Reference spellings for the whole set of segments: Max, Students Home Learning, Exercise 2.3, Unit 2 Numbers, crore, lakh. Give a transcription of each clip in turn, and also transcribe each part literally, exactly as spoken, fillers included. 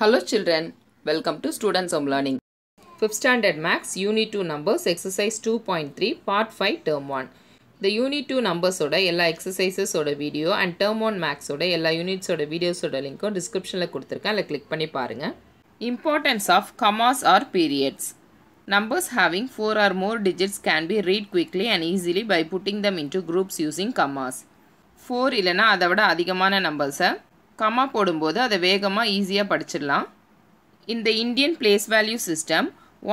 Hello children, welcome to Students Home Learning. fifth Standard Max, Unit two Numbers, Exercise two point three, Part five, Term one. The Unit two Numbers oda, ella exercises oda video and Term one Max oda, ella units oda videos oda link o description la kuduthirken, alla click panni paarenga. Importance of commas or periods. Numbers having four or more digits can be read quickly and easily by putting them into groups using commas. four illana adavada adhigamana numbers ah comma podumbodhu adha vegama easy ah padichiralam. In the Indian place value system,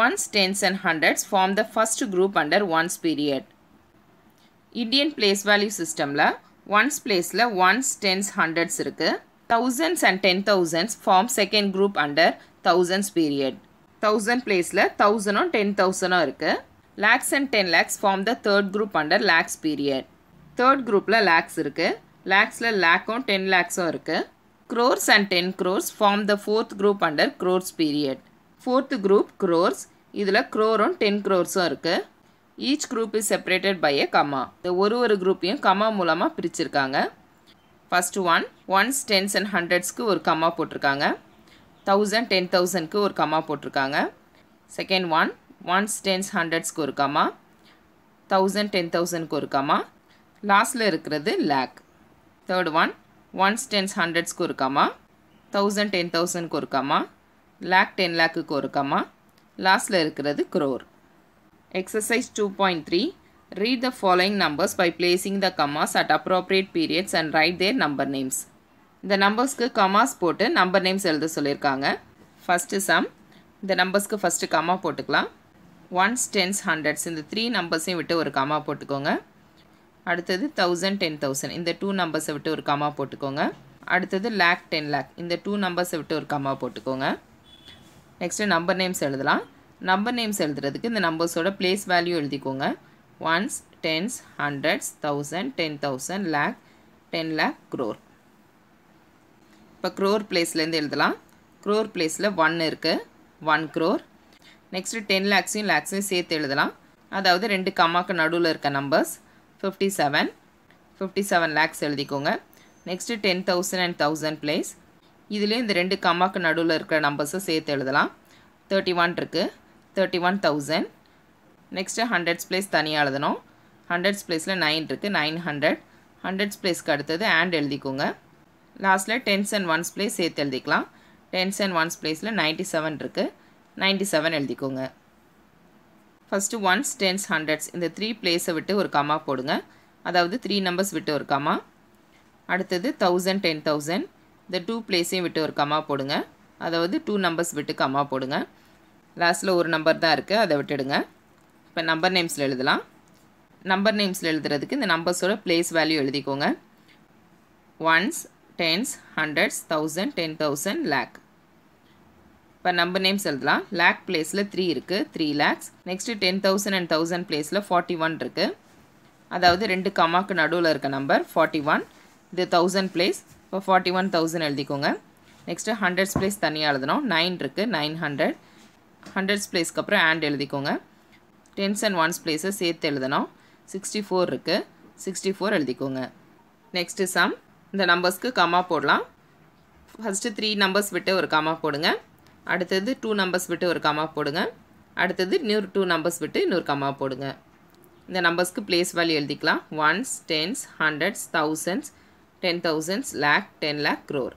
ones, tens and hundreds form the first group under ones period. Indian place value system la ones place la ones, tens, hundreds irukku. Thousands and ten thousands form second group under thousands period. Thousand place la thousand or ten thousand irukku. Lakhs and ten lakhs form the third group under lakhs period. Third group la lakhs irukku. Lakhs la lakh on ten lakhs on irukku. Crores and ten crores form the fourth group under crores period. Fourth group crores, idula crore on ten crores on irukku. Each group is separated by a comma. The oru oru group yum comma moolama pirichirukanga. First one, ones, tens and hundreds ku or comma potirukanga. Thousand, ten thousand ku or comma potirukanga. Second one, ones, tens, hundreds ku or comma. Thousand, ten thousand ku or comma. Last la irukkuradhu lakh. Third one, ones, tens, hundreds ku oru comma, thousand, ten thousand ku oru comma, lakh, ten lakh ku oru comma, last la irukkuradhu crore. Exercise two point three, read the following numbers by placing the commas at appropriate periods and write their number names. The numbers ku commas potu number names eludha sollirukanga. First sum, the numbers ku first comma potukalam. Ones, tens, hundreds indha three numbers um vittu oru comma potukonga. அடுத்தது thousand, ten thousand இந்த two numbers விட்டு ஒரு comma போட்டுக்கோங்க. அடுத்தது lakh, ten lakh இந்த two numbers விட்டு ஒரு comma போட்டுக்கோங்க. நெக்ஸ்ட் நம்பர் நேம்ஸ் எழுதலாம். நம்பர் நேம்ஸ் எழுதுறதுக்கு இந்த நம்பர்ஸோட place value எழுதிக்கோங்க. ones, tens, hundreds, thousand, ten thousand, lakh, ten lakh, crore. இப்போ crore placeல இருந்து எழுதலாம். crore placeல one இருக்கு. one crore. நெக்ஸ்ட் ten lakhsையும் lakhsையும் சேர்த்து எழுதலாம். அதாவது ரெண்டு கம்மாக்கு நடுவுல இருக்க நம்பர்ஸ். fifty-seven, fifty-seven lakhs எழுதிக்கோங்க. next ten thousand and one thousand place. இதிலே இந்த ரெண்டு கம்மாக்கு நடுவுல இருக்கிற நம்பர்ஸை சேர்த்து எழுதலாம். thirty-one இருக்கு. thirty-one thousand. next hundreds place தனியா எழுதணும். hundreds placeல nine இருக்கு. nine hundred. hundreds placeக்கு அடுத்து and எழுதிக்கோங்க. லாஸ்ட்ல tens and ones place சேர்த்து எழுதிக்கலாம். tens and ones placeல ninety-seven இருக்கு. ninety-seven எழுதிக்கோங்க. First ones, tens, hundreds இந்த three place விட்டு ஒரு comma போடுங்க. அதாவது three numbers விட்டு ஒரு comma. அடுத்தது thousand, ten thousand இந்த two placeயும் விட்டு ஒரு comma போடுங்க. அதாவது two numbers விட்டு comma போடுங்க. லாஸ்ட்ல ஒரு நம்பர் தான் இருக்கு, அதை விட்டுடுங்க. இப்போ நம்பர் நேம்ஸ்ல எழுதலாம். நம்பர் நேம்ஸ்ல எழுதுறதுக்கு இந்த நம்பர்ஸோட place value எழுதிக்கோங்க. ones, tens, hundreds, thousand, ten thousand, lakh. இப்போ நம்பர் நேம்ஸ் எழுதலாம். லேக் பிளேஸில் த்ரீ இருக்குது. Three lakhs. Next ten thousand and thousand பிளேஸில் ஃபார்ட்டி ஒன் இருக்குது. அதாவது ரெண்டு கம்மாக்கு நடுவில் இருக்க நம்பர் ஃபார்ட்டி ஒன். இது தௌசண்ட் பிளேஸ். இப்போ ஃபார்ட்டி ஒன் தௌசண்ட் எழுதிக்கோங்க. நெக்ஸ்ட்டு ஹண்ட்ரட்ஸ் பிளேஸ் தனியாக எழுதணும். நைன் இருக்குது. Nine hundred. ஹண்ட்ரட்ஸ் பிளேஸ்க்கு அப்புறம் ஆண்ட் எழுதிக்கோங்க. டென்ஸ் அண்ட் ஒன்ஸ் பிளேஸை சேர்த்து எழுதணும். சிக்ஸ்டி ஃபோர் இருக்குது. சிக்ஸ்டி ஃபோர் எழுதிக்கோங்க. நெக்ஸ்ட்டு சம், இந்த நம்பர்ஸ்க்கு கம்மா போடலாம். ஃபஸ்ட்டு த்ரீ நம்பர்ஸ் விட்டு ஒரு கம்மா போடுங்க. அடுத்தது டூ நம்பர்ஸ் விட்டு ஒரு கம்மா போடுங்க. அடுத்தது இன்னொரு டூ நம்பர்ஸ் விட்டு இன்னொரு கம்மா போடுங்க. இந்த நம்பர்ஸ்க்கு பிளேஸ் வேல்யூ எழுதிக்கலாம். Ones, tens, hundreds, thousands, ten thousands, lakh, ten lakh, crore.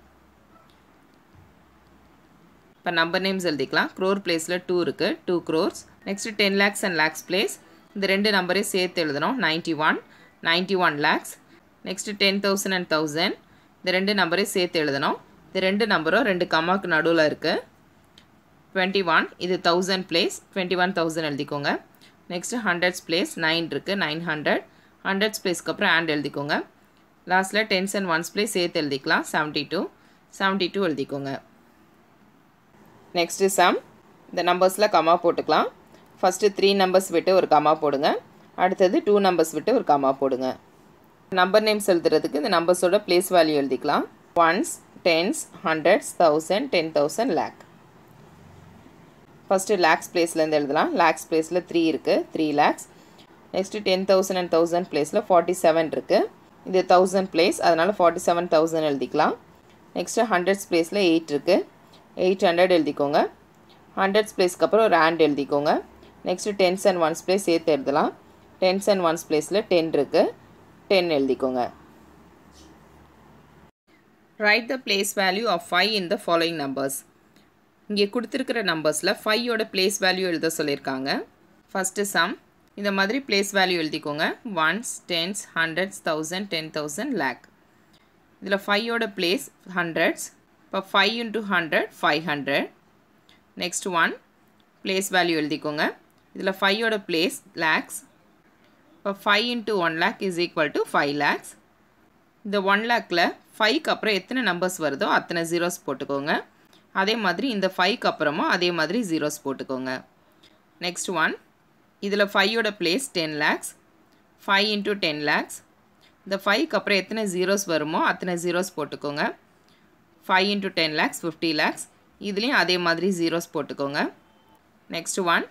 இப்போ நம்பர் நேம்ஸ் எழுதிக்கலாம். க்ரோர் பிளேஸில் டூ இருக்குது. Two crores. Next ten lakhs and lakhs place. இந்த ரெண்டு நம்பரே சேர்த்து எழுதணும். Ninety one, ninety one lakhs. Next ten thousand and thousand இந்த ரெண்டு நம்பரே சேர்த்து எழுதணும். இந்த ரெண்டு நம்பரும் ரெண்டு கம்மாக்கு நடுவில் இருக்குது. twenty-one இது thousand place. twenty-one thousand எழுதிக்கோங்க. next hundreds place nine இருக்கு. nine hundred. hundreds placeக்கு அப்புறம் and எழுதிக்கோங்க. lastல tens and ones place சேர்த்து எழுதிக்கலாம். seventy-two. seventy-two எழுதிக்கோங்க. next sum, இந்த நம்பர்ஸ்ல கமா போட்டுக்கலாம். first three numbers விட்டு ஒரு கமா போடுங்க. அடுத்தது two numbers விட்டு ஒரு கமா போடுங்க. number names எழுதுறதுக்கு இந்த நம்பர்ஸோட place value எழுதிக்கலாம். ones, tens, hundreds, thousand, ten thousand, lakh. First lakhs பிளேஸ்லேருந்து எழுதலாம். லேக்ஸ் பிளேஸில் த்ரீ இருக்குது. Three lakhs. Next ten thousand and thousand பிளேஸில் ஃபார்ட்டி செவன் இருக்குது. இது தௌசண்ட் பிளேஸ், அதனால் ஃபார்ட்டி செவன் தௌசண்ட் எழுதிக்கலாம். நெக்ஸ்ட்டு ஹண்ட்ரட்ஸ் பிளேஸில் எயிட் இருக்குது. eight hundred எழுதிக்கோங்க. hundreds place கப்புறம் ஒரு and எழுதிக்கோங்க. Next tens and ones place ஏத்து எழுதலாம். tens and ones placeல ten இருக்கு. ten எழுதிக்கோங்க. Write the place value of five in the following numbers. இங்கே கொடுத்திருக்கிற நம்பர்ஸ்ல five ஓட place value எழுத சொல்லிருக்காங்க. First sum. இந்த மாதிரி place value எழுதிக்கோங்க. ones, tens, hundreds, thousand, ten thousand, lakh. இதில் five ஓட place hundreds. இப்போ five into hundred, five hundred. Next one. Place value எழுதிக்கோங்க. இதில் five ஓட place lakhs. இப்போ five into one lakh is equal to five lakhs. இந்த one lakhல five கப்புறம் எத்தனை numbers வருதோ அத்தனை zeros போட்டுக்கோங்க. அதே மாதிரி இந்த five கப்புறமா அதே மாதிரி zeros போட்டுக்கோங்க. Next one. இதில் five ஓட place ten lakhs. five into ten lakhs. இந்த five கப்புறம் எத்தனை zeros வருமோ அத்தனை zeros போட்டுக்கோங்க. five into ten lakhs fifty lakhs. இதிலையும் அதே மாதிரி zeros போட்டுக்கோங்க. Next one.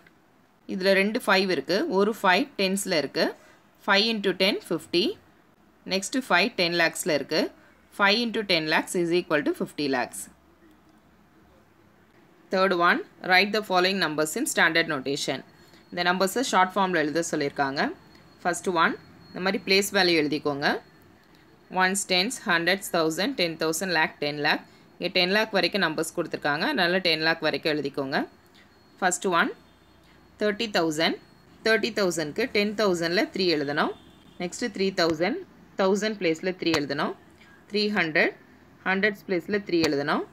இதில் ரெண்டு five இருக்கு. ஒரு five tensல இருக்கு. five into ten fifty. Next five ten lakhsல இருக்கு. five into ten lakhs is equal to fifty lakhs. Third one, write the following numbers in standard notation. இந்த நம்பர்ஸை ஷார்ட் ஃபார்மில் எழுத சொல்லியிருக்காங்க. ஃபர்ஸ்ட் ஒன், இந்த மாதிரி பிளேஸ் வேல்யூ எழுதிக்கோங்க. Ones tens hundreds thousand ten thousand lakh ten lakh. இங்கே டென் லேக் வரைக்கும் நம்பர்ஸ் கொடுத்துருக்காங்க, அதனால் டென் லேக் வரைக்கும் எழுதிக்கோங்க. First one thirty thousand. Thirty தௌசண்ட்க்கு டென் தௌசண்டில் த்ரீ எழுதணும். Next three thousand. தௌசண்ட் பிளேஸில் த்ரீ எழுதணும். Three hundred. ஹண்ட்ரட்ஸ் பிளேஸில் த்ரீ எழுதணும்.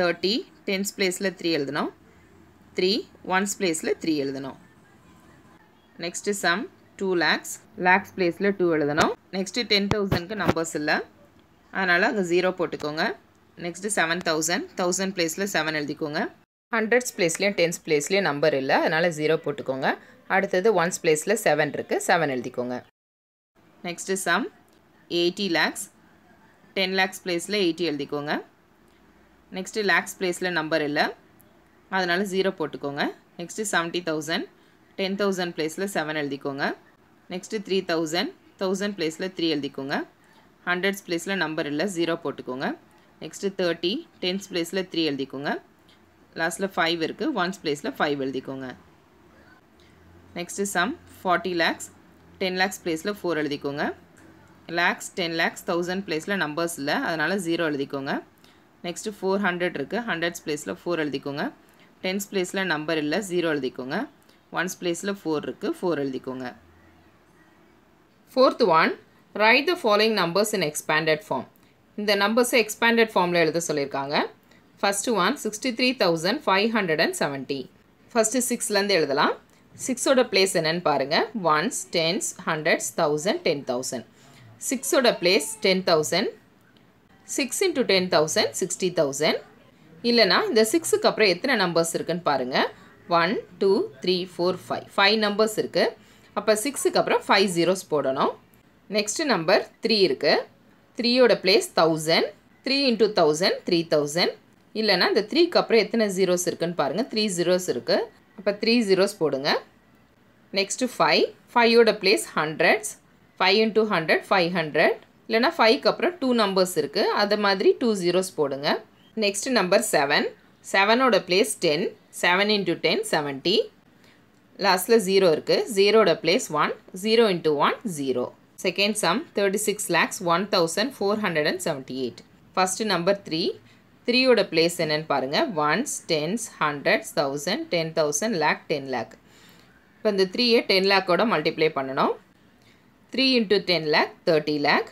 தேர்ட்டி டென்ஸ் பிளேஸில் த்ரீ எழுதணும். த்ரீ ஒன்ஸ் பிளேஸில் த்ரீ எழுதணும். Next sum two lakhs. Lakhs பிளேஸில் டூ எழுதணும். நெக்ஸ்ட்டு டென் தௌசண்ட்க்கு நம்பர்ஸ் இல்லை, அதனால் அங்கே ஜீரோ போட்டுக்கோங்க. Next seven thousand. தௌசண்ட் பிளேஸில் செவன் எழுதிக்கோங்க. ஹண்ட்ரட்ஸ் பிளேஸ்லேயும் டென்ஸ் பிளேஸ்லேயும் நம்பர் இல்லை, அதனால் ஜீரோ போட்டுக்கோங்க. அடுத்தது ஒன்ஸ் பிளேஸில் செவன் இருக்குது, செவன் எழுதிக்கோங்க. Next sum eighty lakhs. Ten lakhs பிளேஸில் எயிட்டி எழுதிக்கோங்க. நெக்ஸ்ட்டு லேக்ஸ் பிளேஸில் நம்பர் இல்லை, அதனால் ஜீரோ போட்டுக்கோங்க. Next seventy thousand. Ten thousand பிளேஸில் செவன் எழுதிக்கோங்க. Next three thousand. தௌசண்ட் பிளேஸில் த்ரீ எழுதிக்கோங்க. ஹண்ட்ரட்ஸ் பிளேஸில் நம்பர் இல்லை, ஜீரோ போட்டுக்கோங்க. Next thirty. டென்ஸ் பிளேஸில் த்ரீ எழுதிக்கோங்க. லாஸ்ட்டில் ஃபைவ் இருக்குது, ஒன்ஸ் பிளேஸில் ஃபைவ் எழுதிக்கோங்க. Next sum forty lakhs. Ten lakhs பிளேஸில் ஃபோர் எழுதிக்கோங்க. லேக்ஸ் டென் லேக்ஸ் தௌசண்ட் பிளேஸில் நம்பர்ஸ் இல்லை, அதனால் ஜீரோ எழுதிக்கோங்க. நெக்ஸ்ட்டு ஃபோர் ஹண்ட்ரட் இருக்குது. ஹண்ட்ரட்ஸ் பிளேஸில் ஃபோர் எழுதிக்கோங்க. டென்ஸ் பிளேஸில் நம்பர் இல்லை, ஜீரோ எழுதிக்கோங்க. ஒன்ஸ் பிளேஸில் ஃபோர் இருக்குது, ஃபோர் எழுதிக்கோங்க. Fourth one, write the following numbers in expanded form. இந்த நம்பர்ஸை எக்ஸ்பேண்டட் ஃபார்மில் எழுத சொல்லியிருக்காங்க. First one sixty three thousand five hundred and seventy. First சிக்ஸ்லேருந்து எழுதலாம். சிக்ஸோட பிளேஸ் என்னன்னு பாருங்கள். Ones tens hundreds thousand ten thousand. Six ஓட place ten thousand. Six into ten thousand sixty thousand. இல்லைனா இந்த சிக்ஸுக்கு அப்புறம் எத்தனை நம்பர்ஸ் இருக்குன்னு பாருங்கள். One two three four five. Five numbers இருக்குது, அப்போ சிக்ஸுக்கு அப்புறம் ஃபைவ் ஜீரோஸ் போடணும். நெக்ஸ்ட்டு நம்பர் த்ரீ இருக்குது. த்ரீயோட place thousand. Three into thousand three thousand. இல்லைனா இந்த த்ரீக்கு அப்புறம் எத்தனை ஜீரோஸ் இருக்குன்னு பாருங்கள். த்ரீ ஜீரோஸ் இருக்குது, அப்போ த்ரீ ஜீரோஸ் போடுங்க. Next five. ஃபைவோட place hundreds. Five into hundred five hundred. இல்லைனா ஃபைவ்க்கு அப்புறம் டூ நம்பர்ஸ் இருக்குது, அது மாதிரி டூ ஜீரோஸ் போடுங்க. Next number seven. செவனோட place ten. Seven into ten seventy. லாஸ்ட்டில் ஜீரோ இருக்குது. ஜீரோட place one. Zero into one zero. Second sum thirty six lakhs one thousand four hundred and seventy eight. First number three. த்ரீயோட place என்னென்னு பாருங்கள். Ones tens hundreds thousand ten thousand lakh ten lakh. இப்போ இந்த த்ரீயை ten லேக்கோட மல்டிப்ளை பண்ணணும். Three into ten lakh thirty lakh.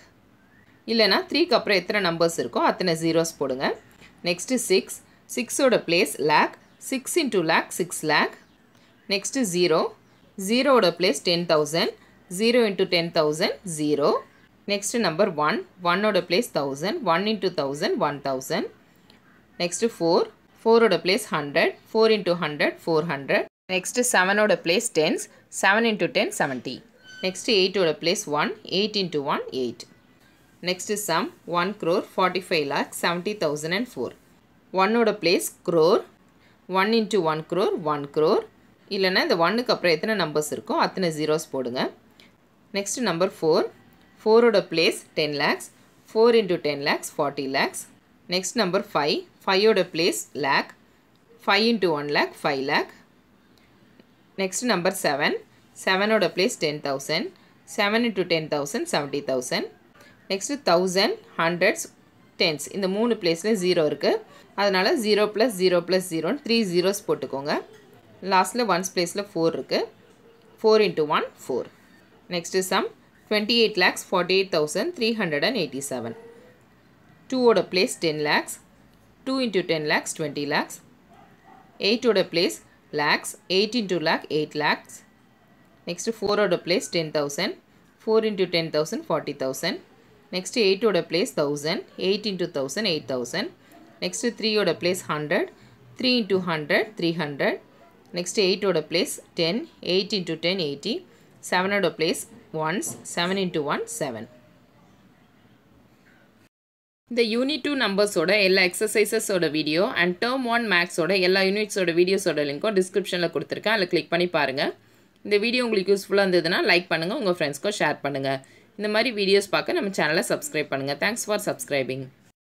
இல்லைனா த்ரீக்கு அப்புறம் எத்தனை நம்பர்ஸ் இருக்கோ அத்தனை ஜீரோஸ் போடுங்க. Next six. சிக்ஸோட place lakh. Six into lakh six lakh. Next zero. ஜீரோவோட place ten thousand. Zero into ten thousand zero. Next number one. ஒன்னோட place thousand. One into thousand one thousand. Next four. ஃபோரோட place hundred. Four into hundred four hundred. Next செவனோட place tens. Seven into ten seventy. Next எயிட்டோட place one. Eight into one eight. Next sum one crore forty five lakh seventy thousand and four. ஒன்னோட place crore. One into one crore one crore. இல்லைனா இந்த ஒன்றுக்கு அப்புறம் எத்தனை numbers இருக்கோ அத்தனை ஜீரோஸ் போடுங்க. Next number four. ஃபோரோட place ten lakhs. Four into ten lakhs forty lakhs. Next number five. five oda place lakh, five into one lakh, five lakh. Next number seven, seven oda place ten thousand, seven into ten thousand, seventy thousand. Next thousand, hundreds, tens. In the three placeல zero இருக்கு. அதனால zero plus zero plus zero three zeros போட்டுக்கோங்க. Lastல ones placeல four இருக்கு. four into one, four. Next sum twenty-eight lakhs forty-eight thousand three hundred eighty-seven. two ஓட place ten lakhs. two into ten lakhs, twenty lakhs. eight ஓட place lakhs. eight into lakh, eight lakhs. Next four ஓட place ten thousand. four into ten thousand, forty thousand. Next eight oda place thousand, eight into thousand, eight thousand. Next three oda place hundred, three into hundred, three hundred. Next eight oda place ten, eight into ten, eighty. seven oda place ones, seven into one, seven. The unit two numbers oda ella exercises oda video and term one max oda ella units oda videos oda link o description la kuduthirken, adha click panni paarenga. Indha video ungalku useful ah irundhaduna like pannunga, unga friends ku share pannunga. In the Mari videos, subscribe to our channel. Thanks for subscribing.